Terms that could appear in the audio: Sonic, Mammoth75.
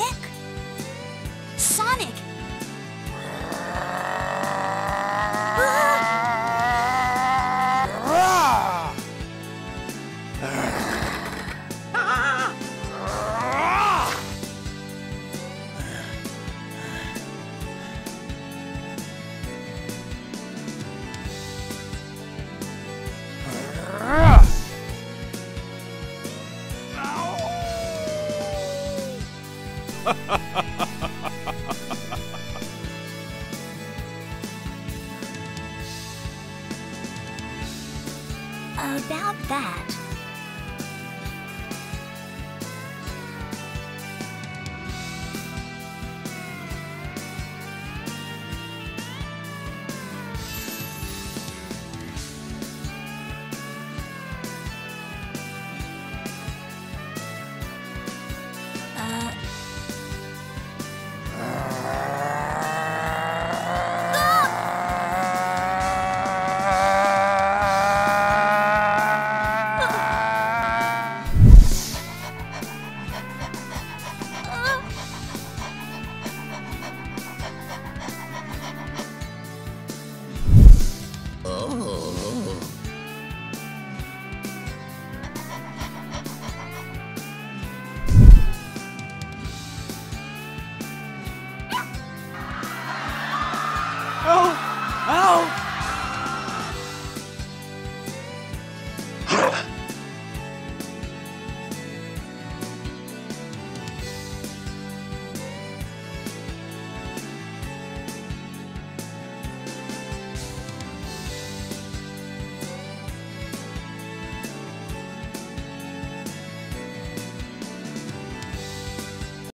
Sonic? Sonic! About that.